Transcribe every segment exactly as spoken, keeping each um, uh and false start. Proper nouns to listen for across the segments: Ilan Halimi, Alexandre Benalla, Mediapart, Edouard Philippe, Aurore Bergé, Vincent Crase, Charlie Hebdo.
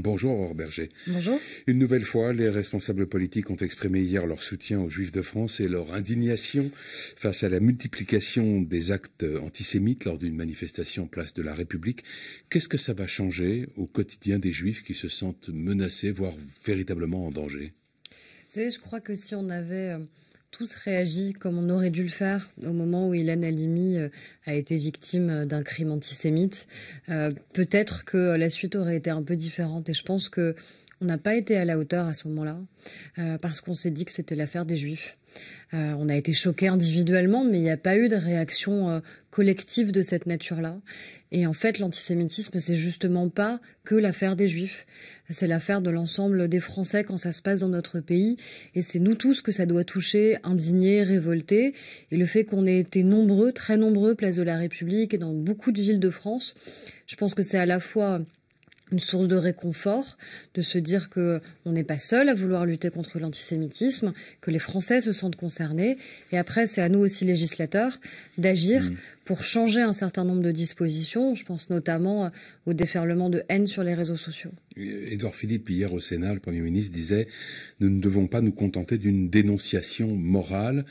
Bonjour Aurore Bergé. Bonjour. Une nouvelle fois, les responsables politiques ont exprimé hier leur soutien aux Juifs de France et leur indignation face à la multiplication des actes antisémites lors d'une manifestation place de la République. Qu'est-ce que ça va changer au quotidien des Juifs qui se sentent menacés, voire véritablement en danger? Vous savez, je crois que si on avait tous réagi comme on aurait dû le faire au moment où Ilan Halimi a été victime d'un crime antisémite, euh, peut-être que la suite aurait été un peu différente. Et je pense qu'on n'a pas été à la hauteur à ce moment-là, euh, parce qu'on s'est dit que c'était l'affaire des Juifs. Euh, on a été choqués individuellement, mais il n'y a pas eu de réaction euh, collective de cette nature-là. Et en fait, l'antisémitisme, c'est justement pas que l'affaire des Juifs. C'est l'affaire de l'ensemble des Français quand ça se passe dans notre pays. Et c'est nous tous que ça doit toucher, indignés, révoltés. Et le fait qu'on ait été nombreux, très nombreux, place de la République et dans beaucoup de villes de France, je pense que c'est à la fois une source de réconfort, de se dire qu'on n'est pas seul à vouloir lutter contre l'antisémitisme, que les Français se sentent concernés. Et après, c'est à nous aussi, législateurs, d'agir mmh. pour changer un certain nombre de dispositions. Je pense notamment au déferlement de haine sur les réseaux sociaux. Edouard Philippe, hier au Sénat, le Premier ministre, disait « Nous ne devons pas nous contenter d'une dénonciation morale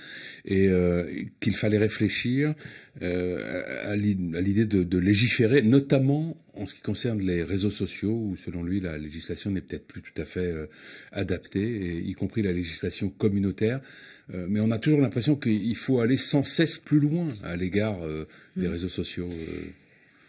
et euh, qu'il fallait réfléchir euh, à l'idée de, de légiférer, notamment en ce qui concerne les réseaux sociaux, où selon lui, la législation n'est peut-être plus tout à fait euh, adaptée, et, y compris la législation communautaire. Euh, mais on a toujours l'impression qu'il faut aller sans cesse plus loin à l'égard euh, des mmh. réseaux sociaux. Euh. »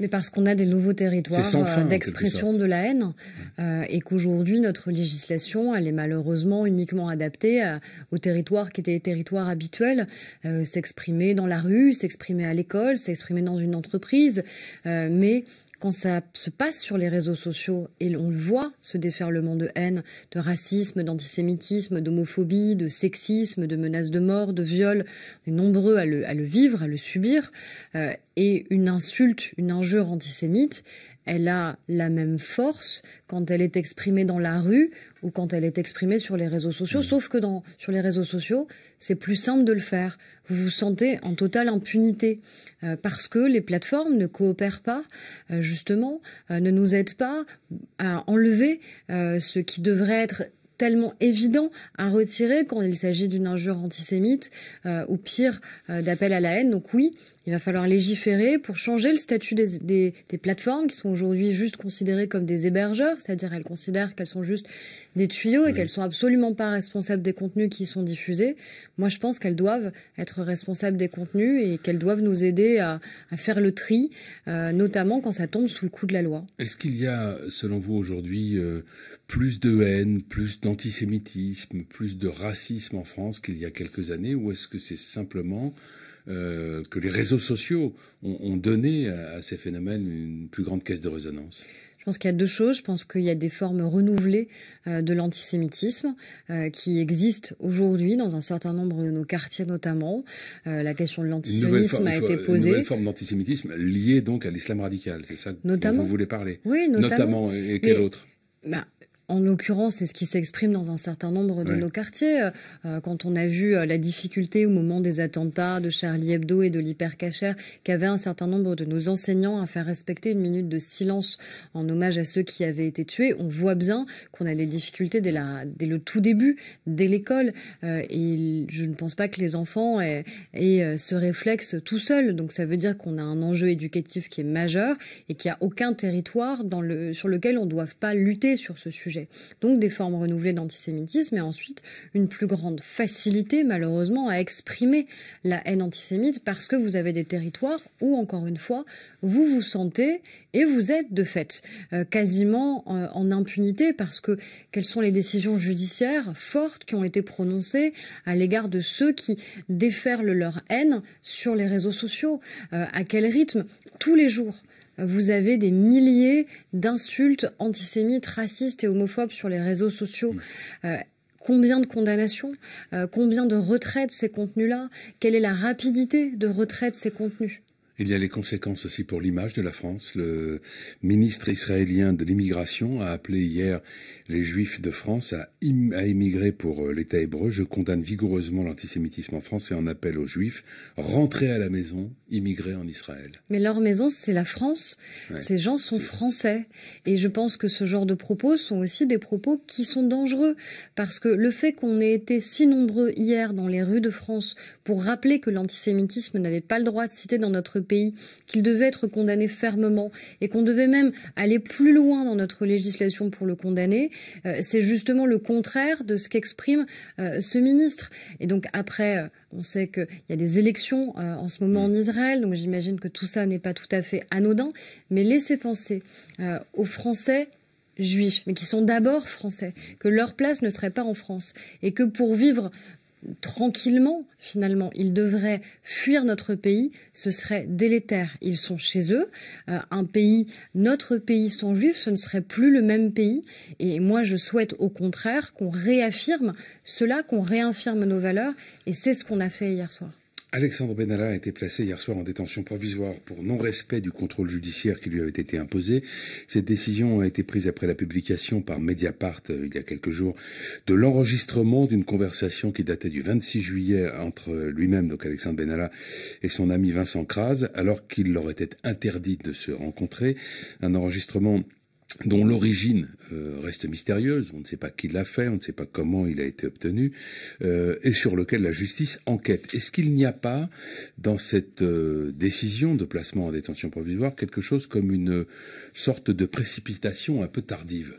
Mais parce qu'on a des nouveaux territoires d'expression de la haine euh, et qu'aujourd'hui, notre législation, elle est malheureusement uniquement adaptée à, aux territoires qui étaient les territoires habituels. Euh, s'exprimer dans la rue, s'exprimer à l'école, s'exprimer dans une entreprise. Euh, mais quand ça se passe sur les réseaux sociaux, et on le voit, ce déferlement de haine, de racisme, d'antisémitisme, d'homophobie, de sexisme, de menaces de mort, de viol, on est nombreux à le, à le vivre, à le subir, euh, et une insulte, une injure antisémite, elle a la même force quand elle est exprimée dans la rue ou quand elle est exprimée sur les réseaux sociaux, mmh. sauf que dans, sur les réseaux sociaux, c'est plus simple de le faire. Vous vous sentez en totale impunité euh, parce que les plateformes ne coopèrent pas, euh, justement, euh, ne nous aident pas à enlever euh, ce qui devrait être tellement évident à retirer quand il s'agit d'une injure antisémite euh, ou pire euh, d'appel à la haine. Donc oui, il va falloir légiférer pour changer le statut des, des, des plateformes qui sont aujourd'hui juste considérées comme des hébergeurs, c'est-à-dire elles considèrent qu'elles sont juste des tuyaux et oui. qu'elles sont absolument pas responsables des contenus qui y sont diffusés. Moi, je pense qu'elles doivent être responsables des contenus et qu'elles doivent nous aider à, à faire le tri, euh, notamment quand ça tombe sous le coup de la loi. Est-ce qu'il y a, selon vous, aujourd'hui, euh, plus de haine, plus d'antisémitisme, plus de racisme en France qu'il y a quelques années, ou est-ce que c'est simplement Euh, que les réseaux sociaux ont, ont donné à, à ces phénomènes une plus grande caisse de résonance? Je pense qu'il y a deux choses. Je pense qu'il y a des formes renouvelées euh, de l'antisémitisme euh, qui existent aujourd'hui dans un certain nombre de nos quartiers notamment. Euh, la question de l'antisémitisme a été posée. Une nouvelle forme d'antisémitisme liée donc à l'islam radical, c'est ça notamment, dont vous voulez parler? Oui, notamment. notamment et, et quel Mais, autre bah, en l'occurrence, c'est ce qui s'exprime dans un certain nombre de oui. nos quartiers. Euh, quand on a vu euh, la difficulté au moment des attentats de Charlie Hebdo et de l'hypercachère, qu'avaient un certain nombre de nos enseignants à faire respecter une minute de silence en hommage à ceux qui avaient été tués, on voit bien qu'on a des difficultés dès, la, dès le tout début, dès l'école. Euh, et je ne pense pas que les enfants aient, aient ce réflexe tout seuls. Donc ça veut dire qu'on a un enjeu éducatif qui est majeur et qu'il n'y a aucun territoire dans le, sur lequel on ne doit pas lutter sur ce sujet. Donc des formes renouvelées d'antisémitisme et ensuite une plus grande facilité malheureusement à exprimer la haine antisémite parce que vous avez des territoires où encore une fois vous vous sentez et vous êtes de fait euh, quasiment euh, en impunité parce que quelles sont les décisions judiciaires fortes qui ont été prononcées à l'égard de ceux qui déferlent leur haine sur les réseaux sociaux? euh, à quel rythme? Tous les jours vous avez des milliers d'insultes antisémites, racistes et homophobes sur les réseaux sociaux. Euh, combien de condamnations? euh, Combien de retraits de ces contenus-là? Quelle est la rapidité de retrait de ces contenus? Il y a les conséquences aussi pour l'image de la France. Le ministre israélien de l'immigration a appelé hier les Juifs de France à émigrer pour l'État hébreu. Je condamne vigoureusement l'antisémitisme en France et en appelle aux Juifs. Rentrez à la maison, immigrez en Israël. Mais leur maison, c'est la France. Ouais, ces gens sont français. Et je pense que ce genre de propos sont aussi des propos qui sont dangereux. Parce que le fait qu'on ait été si nombreux hier dans les rues de France pour rappeler que l'antisémitisme n'avait pas le droit de citer dans notre pays, qu'il devait être condamné fermement et qu'on devait même aller plus loin dans notre législation pour le condamner, euh, c'est justement le contraire de ce qu'exprime euh, ce ministre. Et donc après... Euh, On sait qu'il y a des élections euh, en ce moment en Israël, donc j'imagine que tout ça n'est pas tout à fait anodin. Mais laissez penser euh, aux Français juifs, mais qui sont d'abord Français, que leur place ne serait pas en France et que pour vivre tranquillement, finalement, ils devraient fuir notre pays, ce serait délétère. Ils sont chez eux, euh, un pays, notre pays sans juifs, ce ne serait plus le même pays. Et moi, je souhaite au contraire qu'on réaffirme cela, qu'on réaffirme nos valeurs, et c'est ce qu'on a fait hier soir. Alexandre Benalla a été placé hier soir en détention provisoire pour non-respect du contrôle judiciaire qui lui avait été imposé. Cette décision a été prise après la publication par Mediapart, il y a quelques jours, de l'enregistrement d'une conversation qui datait du vingt-six juillet entre lui-même, donc Alexandre Benalla, et son ami Vincent Crase, alors qu'il leur était interdit de se rencontrer. Un enregistrement dont l'origine euh, reste mystérieuse, on ne sait pas qui l'a fait, on ne sait pas comment il a été obtenu, euh, et sur lequel la justice enquête. Est-ce qu'il n'y a pas, dans cette euh, décision de placement en détention provisoire, quelque chose comme une sorte de précipitation un peu tardive ?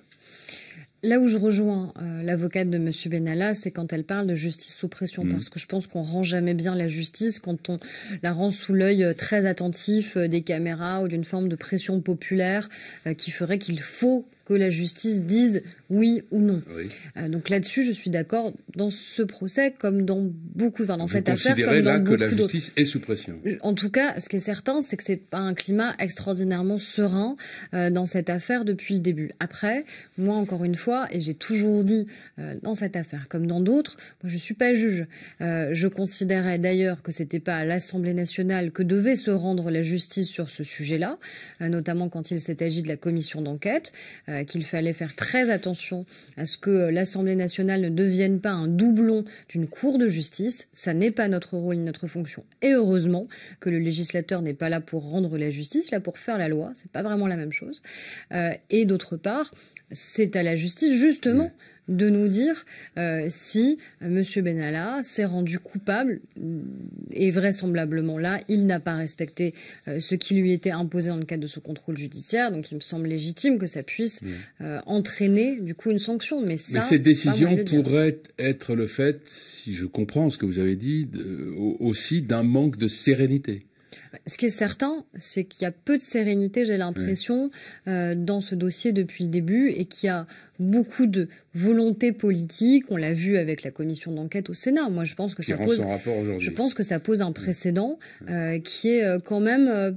Là où je rejoins euh, l'avocate de M. Benalla, c'est quand elle parle de justice sous pression, mmh. parce que je pense qu'on rend jamais bien la justice quand on la rend sous l'œil euh, très attentif euh, des caméras ou d'une forme de pression populaire euh, qui ferait qu'il faut que la justice dise oui ou non. Oui. Euh, donc là-dessus, je suis d'accord dans ce procès, comme dans beaucoup, enfin dans cette affaire, comme dans beaucoup d'autres. Vous considérez là que la justice est sous pression. En tout cas, ce qui est certain, c'est que c'est pas un climat extraordinairement serein euh, dans cette affaire depuis le début. Après, moi, encore une fois, et j'ai toujours dit euh, dans cette affaire, comme dans d'autres, moi, je suis pas juge. Euh, je considérais d'ailleurs que c'était pas à l'Assemblée nationale que devait se rendre la justice sur ce sujet-là, euh, notamment quand il s'est agi de la commission d'enquête. Euh, qu'il fallait faire très attention à ce que l'Assemblée nationale ne devienne pas un doublon d'une cour de justice. Ça n'est pas notre rôle ni notre fonction. Et heureusement que le législateur n'est pas là pour rendre la justice, là pour faire la loi. C'est pas vraiment la même chose. Euh, et d'autre part, c'est à la justice justement de nous dire euh, si M. Benalla s'est rendu coupable et vraisemblablement là, il n'a pas respecté euh, ce qui lui était imposé dans le cadre de ce contrôle judiciaire. Donc il me semble légitime que ça puisse euh, entraîner du coup une sanction. Mais, ça, Mais cette décision pourrait être le fait, si je comprends ce que vous avez dit, de, aussi d'un manque de sérénité. Ce qui est certain, c'est qu'il y a peu de sérénité, j'ai l'impression, euh, dans ce dossier depuis le début et qu'il y a beaucoup de volonté politique. On l'a vu avec la commission d'enquête au Sénat. Moi, je pense que, ça pose, je pense que ça pose un précédent euh, qui est quand même euh,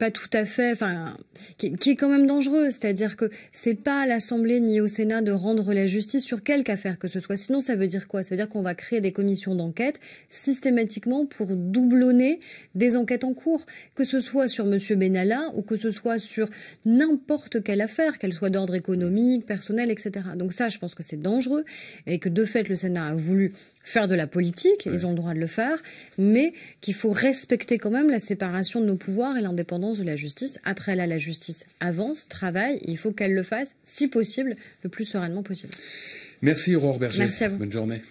pas tout à fait... Enfin, qui, qui est quand même dangereux. C'est-à-dire que c'est pas à l'Assemblée ni au Sénat de rendre la justice sur quelque affaire que ce soit. Sinon, ça veut dire quoi? Ça veut dire qu'on va créer des commissions d'enquête systématiquement pour doublonner des enquêtes en cours. Que ce soit sur M. Benalla ou que ce soit sur n'importe quelle affaire, qu'elle soit d'ordre économique, personnel, et cetera. Donc ça, je pense que c'est dangereux et que de fait, le Sénat a voulu faire de la politique, ouais. Ils ont le droit de le faire, mais qu'il faut respecter quand même la séparation de nos pouvoirs et l'indépendance de la justice. Après là, la justice avance, travaille, et il faut qu'elle le fasse, si possible, le plus sereinement possible. Merci Aurore Bergé. Merci à vous. Bonne journée.